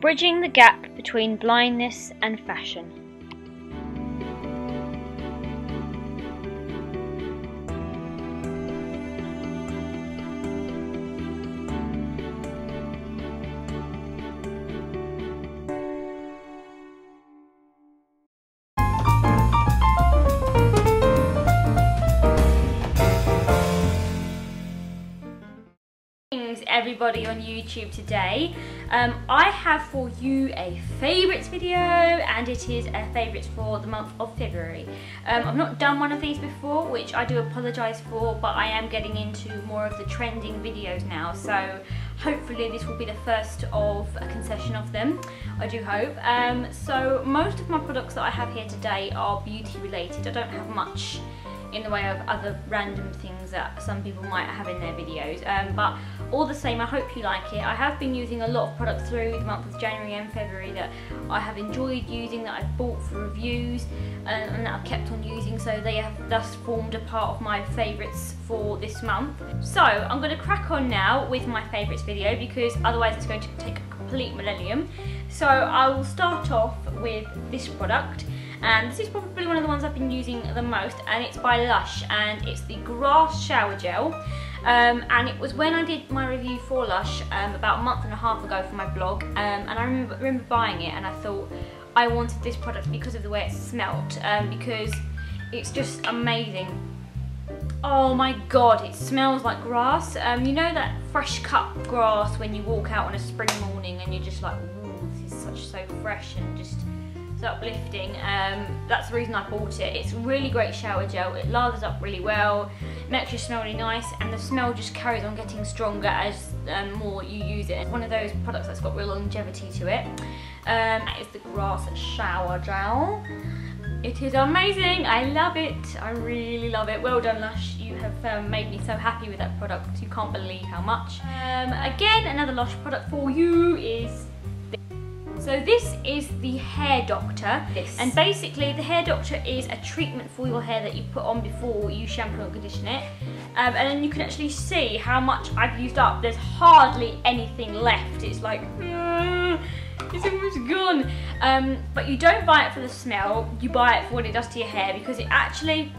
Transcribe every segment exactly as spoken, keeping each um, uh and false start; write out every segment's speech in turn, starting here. Bridging the Gap Between Blindness and Fashion. Everybody on YouTube today. Um, I have for you a favourites video, and it is a favourites for the month of February. Um, I've not done one of these before, which I do apologise for, but I am getting into more of the trending videos now, so hopefully this will be the first of a concession of them, I do hope. Um, so most of my products that I have here today are beauty related. I don't have much in the way of other random things that some people might have in their videos, um, but all the same, I hope you like it. I have been using a lot of products through the month of January and February that I have enjoyed using, that I've bought for reviews, and, and that I've kept on using, so they have thus formed a part of my favourites for this month. So I'm going to crack on now with my favourites video, because otherwise it's going to take a complete millennium. So I will start off with this product. And this is probably one of the ones I've been using the most, and it's by Lush, and it's the Grass Shower Gel. Um, and it was when I did my review for Lush um, about a month and a half ago for my blog, um, and I remember, remember buying it, and I thought I wanted this product because of the way it smelt, um, because it's just amazing. Oh my god, it smells like grass. Um, you know that fresh cut grass when you walk out on a spring morning and you're just like, ooh, this is such so fresh and just uplifting. Um, that's the reason I bought it. It's really great shower gel. It lathers up really well, makes you smell really nice, and the smell just carries on getting stronger as um, more you use it. It's one of those products that's got real longevity to it. Um, it's the Grass Shower Gel. It is amazing. I love it. I really love it. Well done, Lush. You have um, made me so happy with that product. You can't believe how much. Um, again, another Lush product for you is So this is the Hair Doctor, this. and basically the Hair Doctor is a treatment for your hair that you put on before you shampoo and condition it, um, and then you can actually see how much I've used up. There's hardly anything left. It's like, uh, it's almost gone. Um, but you don't buy it for the smell, you buy it for what it does to your hair, because it actually,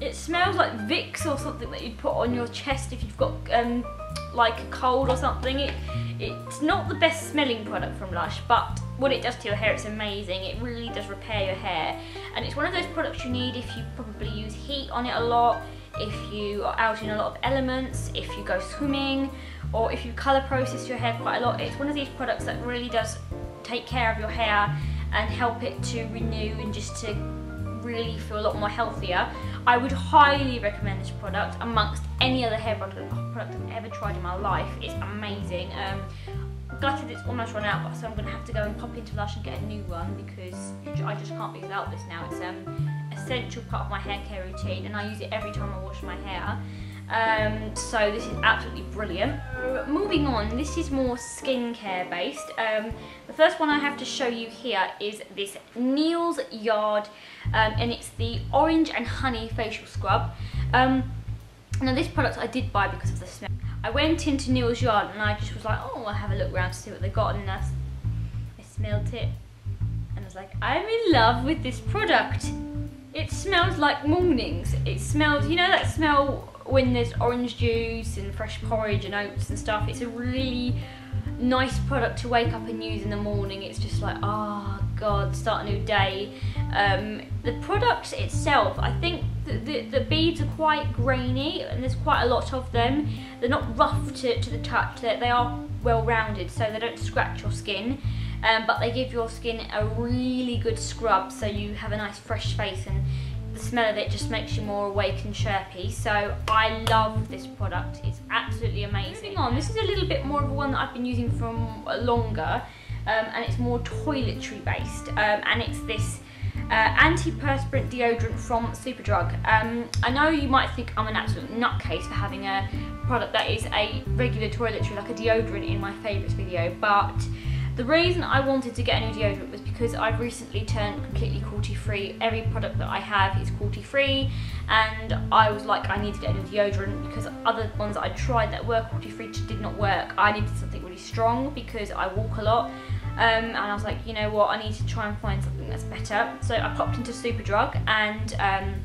it smells like Vicks or something that you'd put on your chest if you've got um, like a cold or something. It, It's not the best smelling product from Lush, but what it does to your hair, it's amazing. It really does repair your hair. And it's one of those products you need if you probably use heat on it a lot, if you are out in a lot of elements, if you go swimming, or if you colour process your hair quite a lot. It's one of these products that really does take care of your hair and help it to renew and just to really feel a lot more healthier. I would highly recommend this product amongst any other hair product I've ever tried in my life. It's amazing. Um, gutted it's almost run out, so I'm going to have to go and pop into Lush and get a new one, because I just can't be without this now. It's an um, essential part of my hair care routine, and I use it every time I wash my hair. Um, so this is absolutely brilliant. Moving on, this is more skincare based. Um, the first one I have to show you here is this Neil's Yard, um, and it's the Orange and Honey Facial Scrub. Um, now this product I did buy because of the smell. I went into Neil's Yard and I just was like, oh, I'll have a look around to see what they got, and I, I smelled it and I was like, I'm in love with this product. It smells like mornings. It smells, you know that smell when there's orange juice and fresh porridge and oats and stuff. It's a really nice product to wake up and use in the morning. It's just like, oh god, start a new day. Um, the product itself, I think the, the, the beads are quite grainy, and there's quite a lot of them. They're not rough to, to the touch, they're, they are well rounded, so they don't scratch your skin, um, but they give your skin a really good scrub, so you have a nice fresh face, and the smell of it just makes you more awake and chirpy. So I love this product. It's absolutely amazing. Moving on, this is a little bit more of a one that I've been using for longer, um, and it's more toiletry based, um, and it's this uh, antiperspirant deodorant from Superdrug. Um, I know you might think I'm an absolute nutcase for having a product that is a regular toiletry, like a deodorant, in my favourites video, but the reason I wanted to get a new deodorant was because I've recently turned completely cruelty free. Every product that I have is cruelty free, and I was like, I need to get a new deodorant, because other ones that I tried that were cruelty free just did not work. I needed something really strong because I walk a lot, um, um, and I was like, you know what, I need to try and find something that's better. So I popped into Superdrug and um,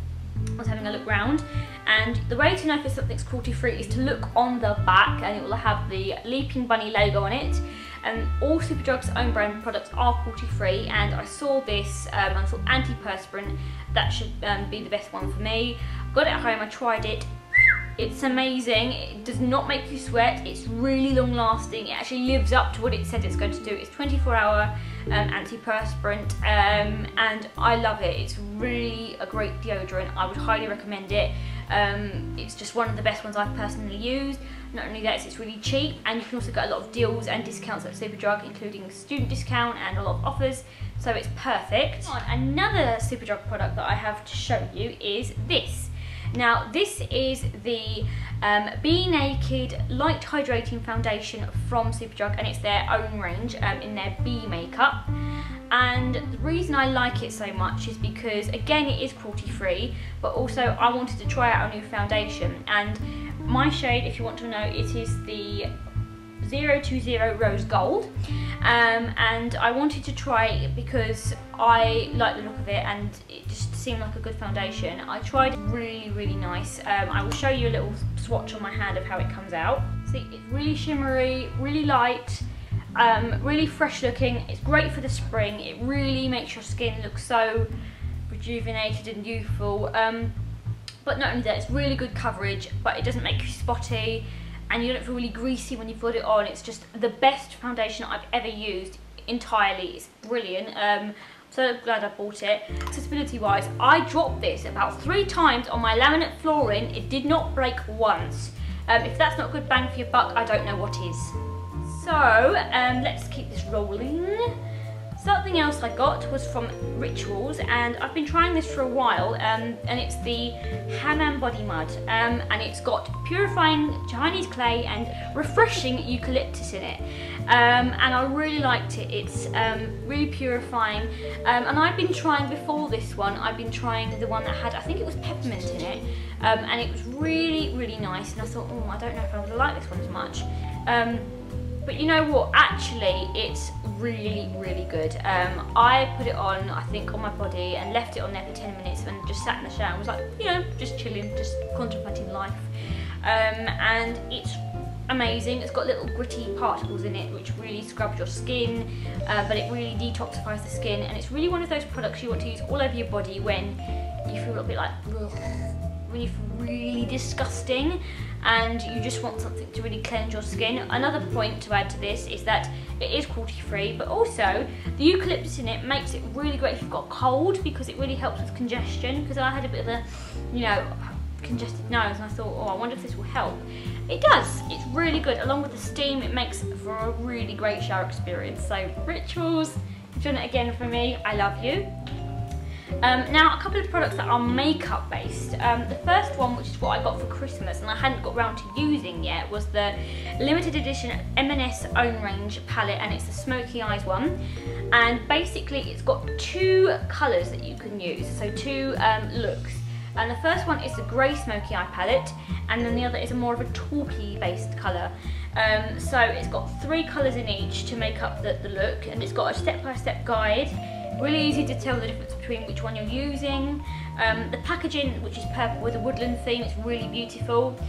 I was having a look round, and the way to know if something's cruelty free is to look on the back, and it will have the Leaping Bunny logo on it. And all Superdrug's own brand products are cruelty free, and I saw this, um, I thought antiperspirant, that should um, be the best one for me. Got it at home, I tried it. It's amazing, it does not make you sweat, it's really long lasting, it actually lives up to what it said it's going to do. It's twenty-four hour um, antiperspirant, um, and I love it. It's really a great deodorant, I would highly recommend it. Um, it's just one of the best ones I've personally used. Not only that, it's really cheap, and you can also get a lot of deals and discounts at Superdrug, including student discount and a lot of offers, so it's perfect. Another Superdrug product that I have to show you is this. Now this is the um, Be Naked Light Hydrating Foundation from Superdrug, and it's their own range um, in their Bee Makeup. And the reason I like it so much is because, again, it is cruelty free, but also I wanted to try out a new foundation. And my shade, if you want to know, it is the zero two zero Rose Gold. Um, and I wanted to try it because I like the look of it, and it just seemed like a good foundation. I tried it, really, really nice. Um, I will show you a little swatch on my hand of how it comes out. See, it's really shimmery, really light, um, really fresh looking. It's great for the spring. It really makes your skin look so rejuvenated and youthful. Um, but not only that, it's really good coverage, but it doesn't make you spotty, and you don't feel really greasy when you've got it on. It's just the best foundation I've ever used entirely. It's brilliant. Um, I'm so glad I bought it. Accessibility wise, I dropped this about three times on my laminate flooring. It did not break once. Um, if that's not good bang for your buck, I don't know what is. So um, let's keep this rolling. Something else I got was from Rituals, and I've been trying this for a while, um, and it's the Hammam Body Mud, um, and it's got purifying Chinese clay and refreshing eucalyptus in it, um, and I really liked it. It's um, really purifying, um, and I've been trying before this one, I've been trying the one that had, I think it was peppermint in it, um, and it was really, really nice, and I thought, oh, I don't know if I'm gonna like this one as much. Um, But you know what, actually it's really, really good. Um, I put it on, I think, on my body and left it on there for ten minutes and just sat in the shower and was like, you know, just chilling, just contemplating life. Um, and it's amazing. It's got little gritty particles in it which really scrubs your skin, uh, but it really detoxifies the skin. And it's really one of those products you want to use all over your body when you feel a little bit like, ugh. When you feel really disgusting and you just want something to really cleanse your skin. Another point to add to this is that it is cruelty free, but also the eucalyptus in it makes it really great if you've got cold, because it really helps with congestion, because I had a bit of a, you know, congested nose, and I thought, oh, I wonder if this will help. It does. It's really good. Along with the steam, it makes for a really great shower experience. So Rituals, you've done it again for me. I love you. Um, now, a couple of products that are makeup based. Um, the first one, which is what I got for Christmas and I hadn't got round to using yet, was the limited edition M and S Own Range palette, and it's the Smoky Eyes one. And basically it's got two colours that you can use, so two um, looks. And the first one is the grey Smoky Eye palette, and then the other is a more of a taupey based colour. Um, so it's got three colours in each to make up the, the look, and it's got a step-by-step guide. Really easy to tell the difference between which one you're using. Um, the packaging, which is purple with a woodland theme, it's really beautiful.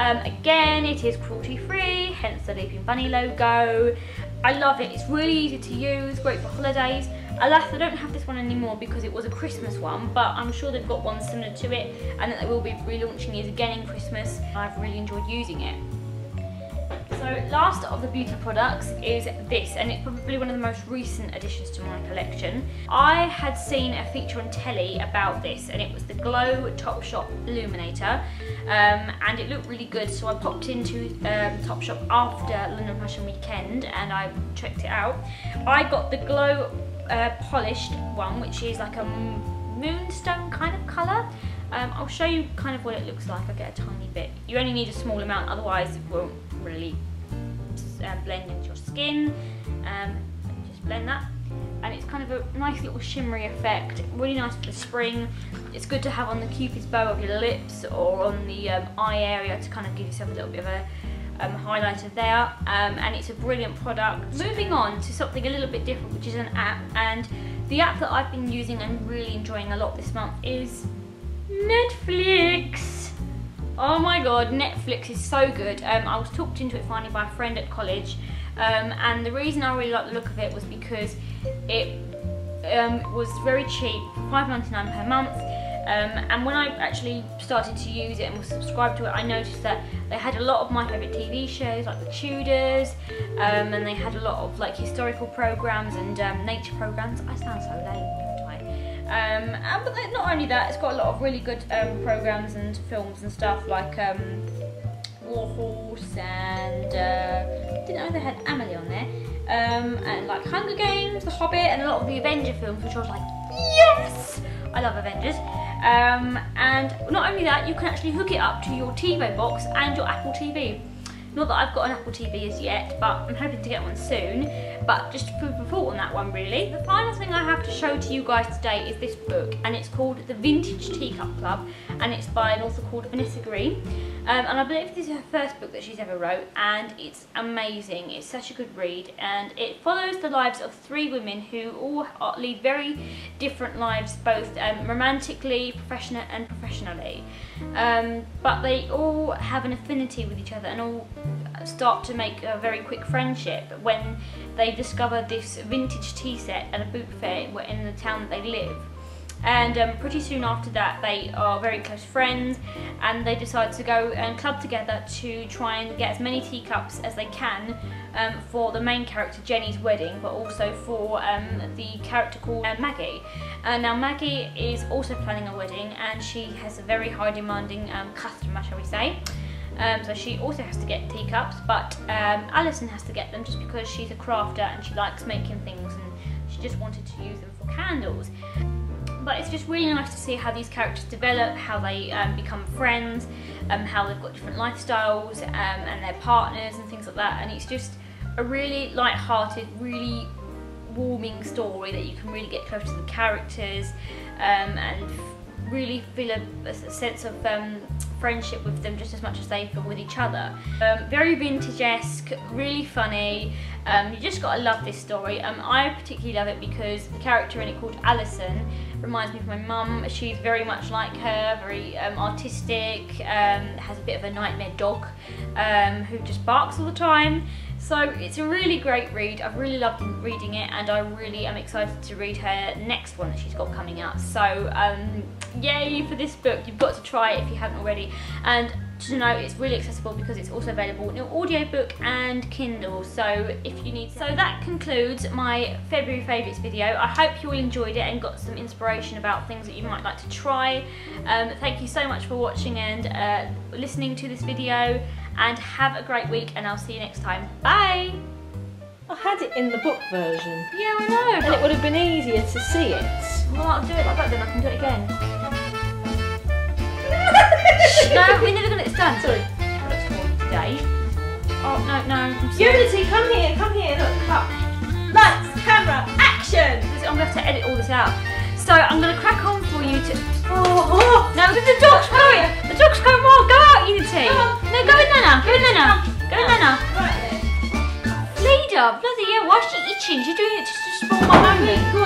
Um, again, it is cruelty free, hence the Leaping Bunny logo. I love it, it's really easy to use, great for holidays. Alas, I don't have this one anymore because it was a Christmas one, but I'm sure they've got one similar to it, and that they will be relaunching these again in Christmas. I've really enjoyed using it. So last of the beauty products is this, and it's probably one of the most recent additions to my collection. I had seen a feature on telly about this, and it was the Glow Topshop Illuminator, um, and it looked really good, so I popped into um, Topshop after London Fashion Weekend and I checked it out. I got the Glow uh, Polished one, which is like a moonstone kind of colour. Um, I'll show you kind of what it looks like. I'll get a tiny bit. You only need a small amount, otherwise it won't really uh, blend into your skin. Um, just blend that. And it's kind of a nice little shimmery effect. Really nice for the spring. It's good to have on the cupid's bow of your lips or on the um, eye area to kind of give yourself a little bit of a um, highlighter there, um, and it's a brilliant product. Moving on to something a little bit different, which is an app, and the app that I've been using and really enjoying a lot this month is Netflix. Oh my god, Netflix is so good. Um, I was talked into it finally by a friend at college, um, and the reason I really like the look of it was because it um, was very cheap, five ninety-nine per month. Um, and when I actually started to use it and was subscribed to it, I noticed that they had a lot of my favourite T V shows like The Tudors, um, and they had a lot of like historical programmes and um, nature programmes. I sound so lame. Um, and, but not only that, it's got a lot of really good um, programmes and films and stuff like um, War Horse, and uh, didn't know they had Amelie on there, um, and like Hunger Games, The Hobbit, and a lot of the Avenger films, which I was like, yes! I love Avengers. Um, and not only that, you can actually hook it up to your TiVo box and your Apple T V. Not that I've got an Apple T V as yet, but I'm hoping to get one soon. But just to prove a thought on that one, really. The final thing I have to show to you guys today is this book, and it's called The Vintage Teacup Club, and it's by an author called Vanessa Green. Um, and I believe this is her first book that she's ever wrote, and it's amazing. It's such a good read, and it follows the lives of three women who all are, lead very different lives, both um, romantically, professionally, and professionally. Um, but they all have an affinity with each other, and all start to make a very quick friendship when they discover this vintage tea set at a boot fair in the town that they live. And um, pretty soon after that, they are very close friends, and they decide to go and club together to try and get as many teacups as they can um, for the main character Jenny's wedding, but also for um, the character called uh, Maggie. Uh, now Maggie is also planning a wedding, and she has a very high demanding um, customer, shall we say. Um, so she also has to get teacups, but um, Alison has to get them just because she's a crafter and she likes making things, and she just wanted to use them for candles. But it's just really nice to see how these characters develop, how they um, become friends, um, how they've got different lifestyles, um, and their partners and things like that. And it's just a really light-hearted, really warming story that you can really get close to the characters um, and really feel a, a sense of um, friendship with them just as much as they feel with each other. Um, very vintage-esque, really funny. Um, you just gotta love this story. Um, I particularly love it because the character in it called Alison reminds me of my mum. She's very much like her, very um, artistic, um, has a bit of a nightmare dog um, who just barks all the time. So it's a really great read. I've really loved reading it, and I really am excited to read her next one that she's got coming out. So um, yay for this book. You've got to try it if you haven't already. And to know it's really accessible because it's also available in audiobook and Kindle, so if you need to. So that concludes my February favourites video. I hope you all enjoyed it and got some inspiration about things that you might like to try. Um, thank you so much for watching and uh, listening to this video, and have a great week, and I'll see you next time. Bye! I had it in the book version. Yeah, I know. And it would have been easier to see it. Well, I'll do it like that, then I can do it again. No, we're never gonna get it done. Sorry. That's cool today. Oh no, no, I'm sorry. Unity, come here, come here, look, cut. Lights, camera, action! I'm gonna have to edit all this out. So I'm gonna crack on for you to oh, oh. No, the dog's going! The dog's going wild, go out, Unity! Come on. No, go in there now, go in there now. Go in there now. Right then. Leader, bloody hell, why is she itching? She's doing it just to spoil my moment.